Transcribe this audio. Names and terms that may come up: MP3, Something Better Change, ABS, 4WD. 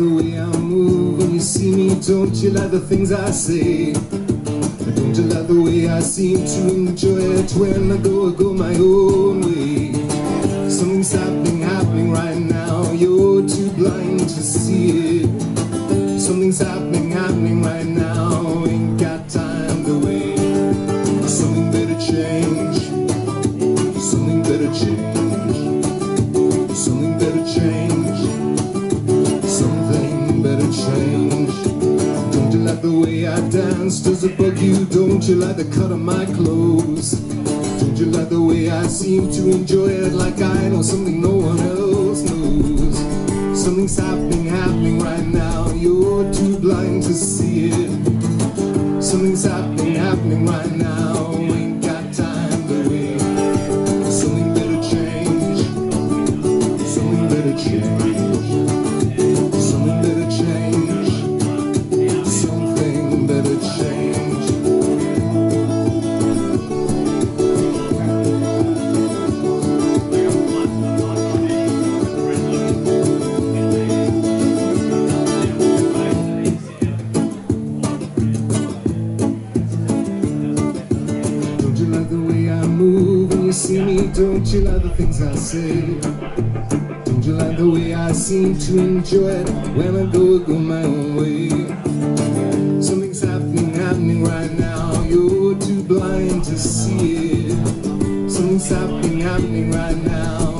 the way I move. When you see me, don't you like the things I say? Don't you like the way I seem to enjoy it? When I go my own way. Something's happening right now. You're too blind to see it. Something's happening right now. Ain't got time to wait. Something better change. Something better change. Something better change. Something better change. Don't you like the way I dance? Does it bug you? Don't you like the cut of my clothes? Don't you like the way I seem to enjoy it? Like I know something no one else knows. Something's happening right now. You're too blind to see it. Something's happening right now. Ain't got time to wait. Something better change. Something better change. Something better change. Something better change. See me, don't you like the things I say? Don't you like the way I seem to enjoy it? When I go my own way. Something's happening right now. You're too blind to see it. Something's happening right now.